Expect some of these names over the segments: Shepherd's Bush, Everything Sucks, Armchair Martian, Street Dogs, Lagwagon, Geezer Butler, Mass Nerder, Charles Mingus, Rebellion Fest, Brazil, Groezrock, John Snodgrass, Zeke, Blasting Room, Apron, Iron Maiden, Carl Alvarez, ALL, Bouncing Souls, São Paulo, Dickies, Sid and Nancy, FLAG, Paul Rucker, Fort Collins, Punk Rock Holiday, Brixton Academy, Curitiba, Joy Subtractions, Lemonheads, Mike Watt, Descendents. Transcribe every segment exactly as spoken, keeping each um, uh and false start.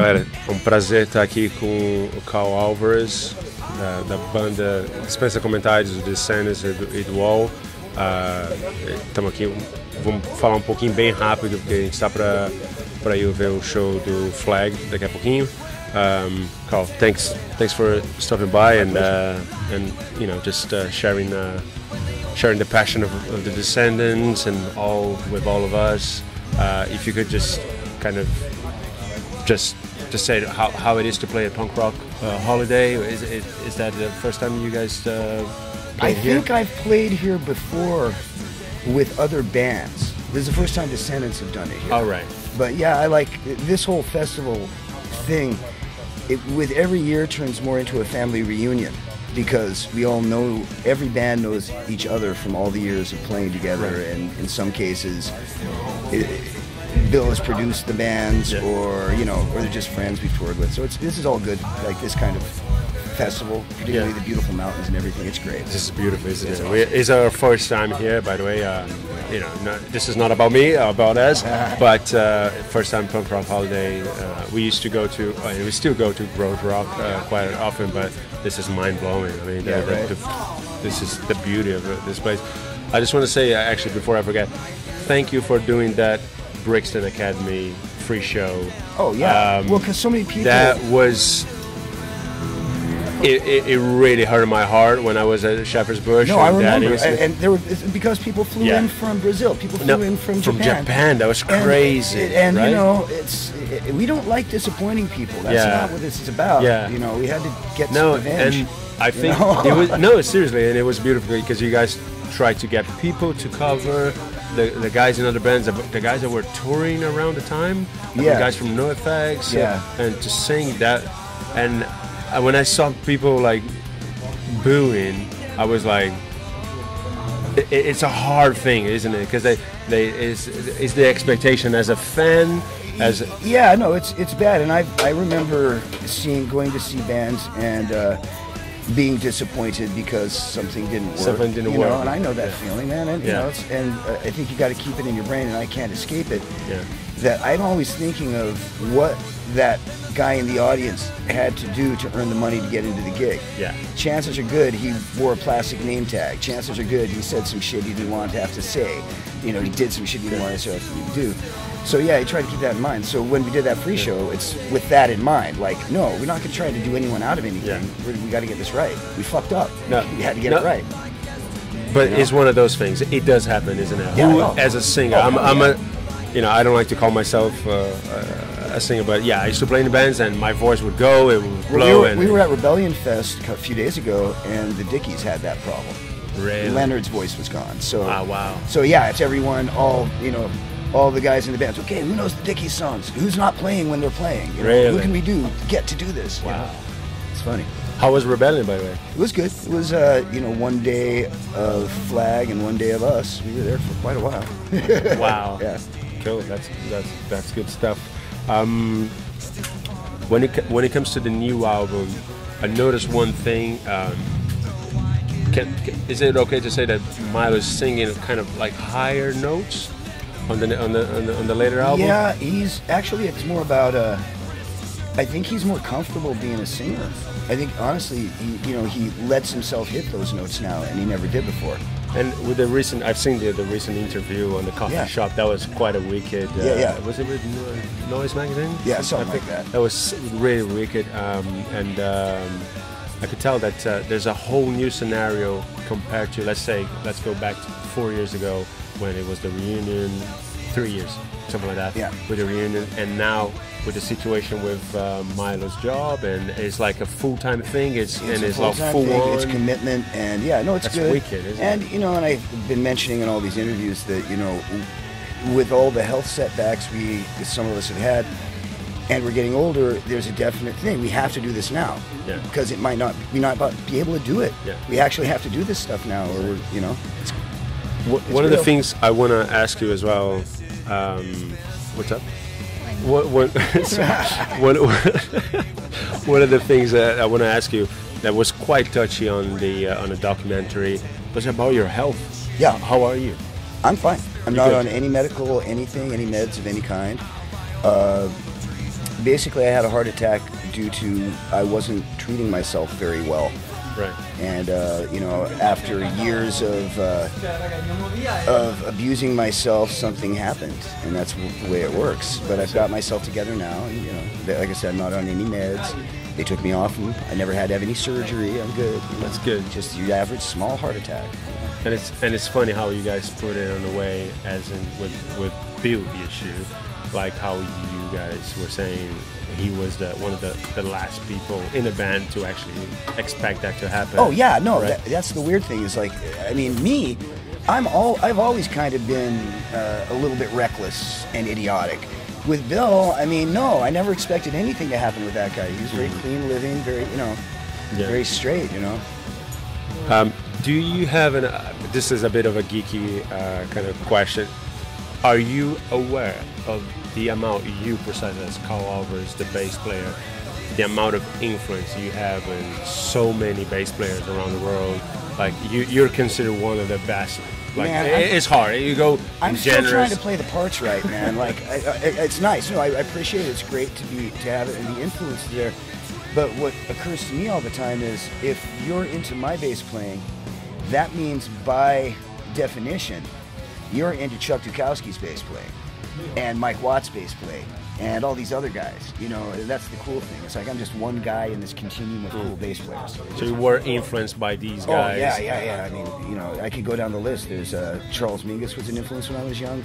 galera, é um prazer estar aqui com o Carl Alvarez, da, da banda, dispensa comentários, do Descendents e do, e do A L L. Estamos uh, aqui, vamos falar um pouquinho bem rápido, porque a gente está para para ir ver o show do Flag daqui a pouquinho. Um, Carl, thanks, thanks for stopping by and uh, and you know just uh, sharing uh, sharing the passion of, of the Descendents and all with all of us. Uh, if you could just kind of just just say how how it is to play at Punk Rock uh, Holiday. Is it, is that the first time you guys? Uh, played I here? think I've played here before with other bands. This is the first time Descendents have done it here. All right. But yeah, I like this whole festival thing. It, with every year, turns more into a family reunion because we all know, every band knows each other from all the years of playing together, right. And in some cases, it, Bill has produced the bands, yeah. or you know, or they're just friends we've toured with. So it's, this is all good, like this kind of festival, particularly yeah. the beautiful mountains and everything. It's great. This is beautiful, isn't it's it? Awesome. We, it's our first time here, by the way. Um, you know, not, this is not about me, about us. But uh, first time Punk Rock Holiday. Uh, we used to go to, uh, we still go to Groezrock uh, quite often, but this is mind blowing. I mean, yeah, the, right. the, the, this is the beauty of this place. I just want to say, uh, actually, before I forget, thank you for doing that Brixton Academy free show. Oh yeah. Um, well, because so many people. That was. It, it, it really hurt my heart when I was at Shepherd's Bush. No, I remember, and, and there were, because people flew yeah. in from Brazil, people flew no, in from, from Japan. From Japan, that was crazy. And, and right? you know, it's it, we don't like disappointing people. That's yeah. not what this is about. Yeah. You know, we had to get no, some revenge. And I think you know? it was no, seriously, and it was beautiful because you guys tried to get people to cover. The, the guys in other bands, the guys that were touring around the time, yeah. the guys from NoFX, yeah. and, and to sing that. And when I saw people like booing, I was like, it, it's a hard thing, isn't it? Because they, they, it's, it's the expectation as a fan. As a yeah, no, it's it's bad. And I I remember seeing going to see bands and. Uh, being disappointed because something didn't work. Something didn't you know, work. And I know that yeah. feeling, man. And, yeah. you know, it's, and uh, I think you got to keep it in your brain, and I can't escape it. Yeah. That I'm always thinking of what that guy in the audience had to do to earn the money to get into the gig. Yeah. Chances are good he wore a plastic name tag. Chances are good he said some shit he didn't want to have to say. You know, he did some shit he didn't want to have to do. So yeah, I try to keep that in mind. So when we did that free yeah. show, it's with that in mind. Like, no, we're not going to try to do anyone out of anything. Yeah. We're, we got to get this right. We fucked up. No, we had to get no. it right. But you know? It's one of those things. It does happen, isn't it? Yeah, Who, as a singer, oh, I'm, yeah. I'm a, you know, I don't like to call myself uh, a singer, but yeah, I used to play in bands, and my voice would go, it would blow. We were, and, we were at Rebellion Fest a few days ago, and the Dickies had that problem. Really? Leonard's voice was gone. So, ah, wow. So yeah, it's everyone, all you know. All the guys in the bands, okay, who knows the Dickies songs? Who's not playing when they're playing? You know, really? Who can we do get to do this? Wow. You know, it's funny. How was Rebellion, by the way? It was good. It was, uh, you know, one day of Flag and one day of us. We were there for quite a while. Wow. Yeah. Cool. That's, that's, that's good stuff. Um, when, it, when it comes to the new album, I noticed one thing. Um, can, can, is it okay to say that Milo's singing kind of like higher notes? On the, on, the, on, the, on the later album? Yeah, he's actually, it's more about, uh, I think he's more comfortable being a singer. I think, honestly, he, you know, he lets himself hit those notes now, and he never did before. And with the recent, I've seen the, the recent interview on the coffee yeah. shop, that was quite a wicked, uh, yeah, yeah. was it with uh, Noise Magazine? Yeah, something I think like that. That was really wicked, um, and um, I could tell that uh, there's a whole new scenario compared to, let's say, let's go back to four years ago, when it was the reunion, three years, something like that, yeah. with the reunion, and now with the situation with uh, Milo's job, and it's like a full-time thing. It's, it's and it's like full on. It's commitment, and yeah, no, it's That's good. Wicked, isn't and it? You know, and I've been mentioning in all these interviews that you know, with all the health setbacks we some of us have had, and we're getting older, there's a definite thing. We have to do this now yeah. because it might not we not be able to do it. Yeah. We actually have to do this stuff now, or we're, you know. It's What, one real. of the things I want to ask you as well, um, what's up? What, what, so, one, one of the things that I want to ask you that was quite touchy on the uh, on the documentary was about your health. Yeah. How are you? I'm fine. I'm you not good? on any medical, anything, any meds of any kind. Uh, basically I had a heart attack due to I wasn't treating myself very well. Right. And, uh, you know, after years of uh, of abusing myself, something happened. And that's the way it works. But I've got myself together now. And, you know, like I said, I'm not on any meds. They took me off them. I never had to have any surgery. I'm good. You know, that's good. Just your average small heart attack. You know? And it's and it's funny how you guys put it in a way, as in with, with Bill issue, like how you guys were saying he was the one of the, the last people in the band to actually expect that to happen. Oh yeah, no, right? that, that's the weird thing is like, I mean, me, I'm all I've always kind of been uh, a little bit reckless and idiotic. With Bill, I mean, no, I never expected anything to happen with that guy. He was very clean living, very, you know, yeah. very straight, you know. Um, do you have an? Uh, this is a bit of a geeky uh, kind of question. Are you aware of the amount you present as Carl Alvarez, the bass player, the amount of influence you have in so many bass players around the world? Like you, you're considered one of the best. Like, man, it, it's hard. You go. I'm generous. Still trying to play the parts right, man. Like I, I, it's nice. No, I, I appreciate it. It's great to be to have it and the influence there. But what occurs to me all the time is if you're into my bass playing, that means by definition you're into Chuck Dukowski's bass playing and Mike Watt's bass playing and all these other guys. You know, that's the cool thing. It's like I'm just one guy in this continuum of cool bass players. So you were influenced by these guys? Oh, yeah, yeah, yeah. I mean, you know, I could go down the list. There's uh, Charles Mingus was an influence when I was young.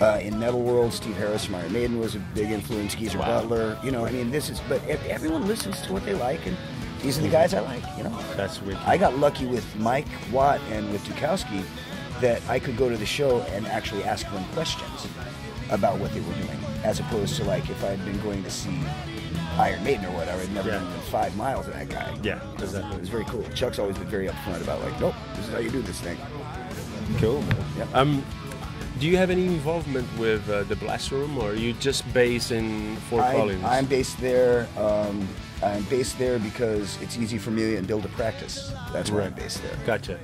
Uh, in Metal World, Steve Harris from Iron Maiden was a big influence. Geezer Butler. You know, I mean, this is, but everyone listens to what they like, and these are the guys I like, you know. That's wicked. I got lucky with Mike Watt and with Dukowski that I could go to the show and actually ask them questions about what they were doing, as opposed to like if I had been going to see Iron Maiden or whatever, I'd never yeah. been five miles of that guy. Yeah, exactly. It was very cool. Chuck's always been very upfront about like, nope, this is how you do this thing. Cool. Yeah. Um, do you have any involvement with uh, the Blast Room, or are you just based in Fort I, Collins? I'm based there. Um, I'm based there because it's easy for me and Bill to practice. That's where right. I'm based there. Gotcha.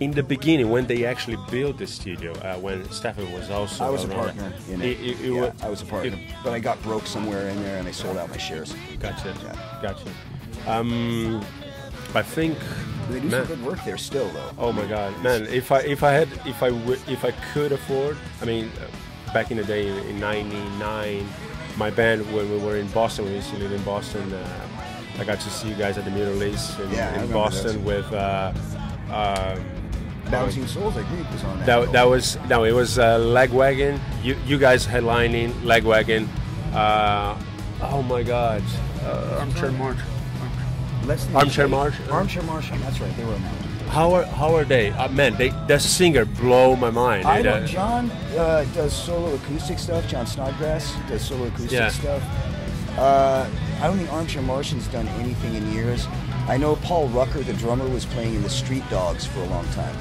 In the beginning, when they actually built the studio, uh, when Stefan was also... I was a partner in it. it, it, it yeah, I was a partner. It, but I got broke somewhere in there and I sold out my shares. Gotcha. Yeah. Gotcha. Um, I think... They do man, some good work there still, though. Oh, my God. Man, if I if I had, if I w if I could afford... I mean, uh, back in the day, in, in ninety-nine, my band, when we were in Boston, when we used to live in Boston, uh, I got to see you guys at the Middle East in, yeah, in Boston with... Uh, um, Bouncing Souls, I think, was on that. That, that was no, it was uh, Lagwagon. You you guys headlining Lagwagon. Uh, oh my God, uh, Armchair Martian. Armchair Martian. Armchair Martian. That's right. They were on that. How are how are they? Uh, man, they the singer blow my mind. I know, John uh, does solo acoustic stuff. John Snodgrass does solo acoustic yeah. stuff. Uh, I don't think Armchair Martian's done anything in years. I know Paul Rucker, the drummer, was playing in the Street Dogs for a long time.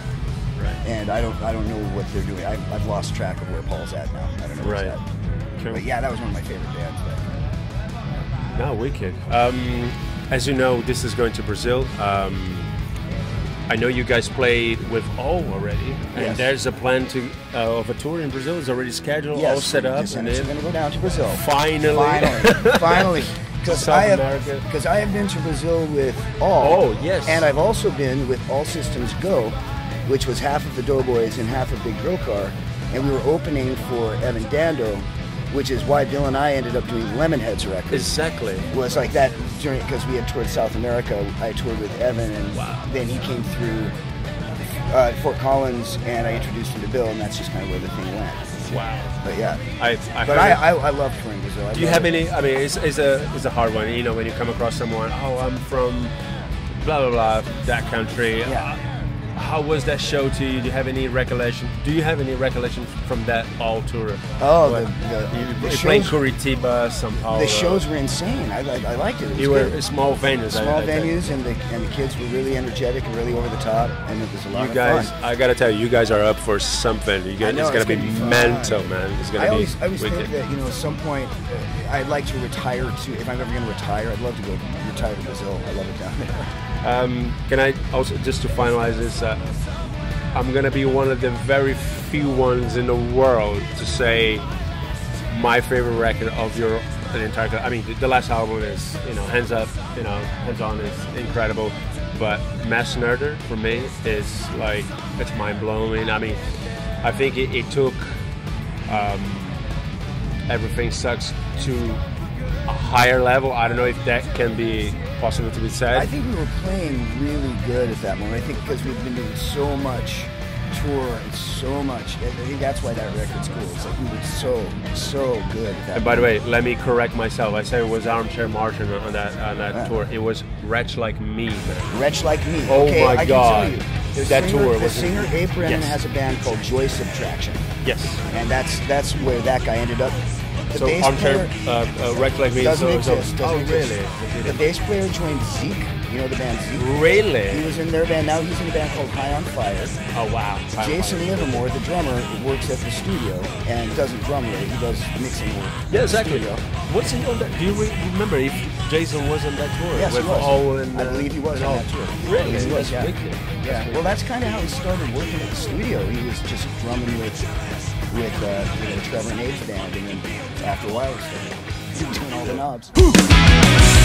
Right. And I don't, I don't know what they're doing. I've, I've lost track of where Paul's at now. I don't know where right. he's at. Sure. But yeah, that was one of my favorite bands. No, wicked. Um, as you know, this is going to Brazil. Um, I know you guys played with O already, and yes. there's a plan to uh, of a tour in Brazil. It's already scheduled, yes, all set up. Yes, and we're going to go down to Brazil. Finally, finally, finally. Because I, I have been to Brazil with all, oh, yes. and I've also been with All Systems Go, which was half of the Doughboys and half of Big Girl Car, and we were opening for Evan Dando, which is why Bill and I ended up doing Lemonheads records. Exactly. Was like that during, because we had toured South America, I toured with Evan, and wow. then he came through uh, Fort Collins, and I introduced him to Bill, and that's just kind of where the thing went. Wow. But yeah. I, I but I, I, I love touring Brazil. I Do you have it. any, I mean, it's, it's, a, it's a hard one, you know, when you come across someone, oh, I'm from blah, blah, blah, that country. Yeah. Uh, how was that show to you? Do you have any recollection? Do you have any recollection from that all tour? Oh, when, the, the, you, the you played Curitiba, São Paulo. The shows were insane. I, I, I liked it. it you were good. small venues. Small I, venues, I and, the, and the kids were really energetic and really over the top, and it was a lot you of guys, fun. I got to tell you, you guys are up for something. You guys, know, it's going to be, be mental, man. It's going to be always, I always think that, you know, at some point, uh, I'd like to retire to, if I'm ever going to retire, I'd love to go retire to Brazil. I love it down there. Um, can I also, just to finalize this, uh, I'm going to be one of the very few ones in the world to say my favorite record of your an entire, I mean, the last album is, you know, Hands Up, you know, Hands On is incredible. But Mass Nerder, for me, is like, it's mind-blowing. I mean, I think it, it took um, Everything Sucks to a higher level. I don't know if that can be possible to be said. I think we were playing really good at that moment. I think because we've been doing so much tour and so much. I think that's why that record's cool. It's like we were so, so good at that. And by the way, let me correct myself. I said it was Armchair Martian on that on that uh, tour. It was Wretch Like Me. Man. Wretch Like Me. Oh okay, my I God. Can tell you. The that singer, tour was the singer Apron yes. has a band called Joy Subtraction. Yes. And that's that's where that guy ended up. The so Armchair uh, uh, Wretch Like Me doesn't so, exist. Doesn't oh exist. Really? The bass player joined Zeke. You know the band Zeke? Really? He was in their band. Now he's in a band called High on Fire. Oh wow. High Jason Livermore, the drummer, works at the studio and doesn't drum really. He does mixing work. Yeah, exactly. What's he on that? Do you re remember if Jason was on that tour? Yes, he was. All in, uh, I believe he was on that tour. Really? He was, yeah. Yeah. Well, that's kind of how he started working at the studio. He was just drumming with with uh, you know, Trevor and Abe's band, and then after a while he started doing all the knobs.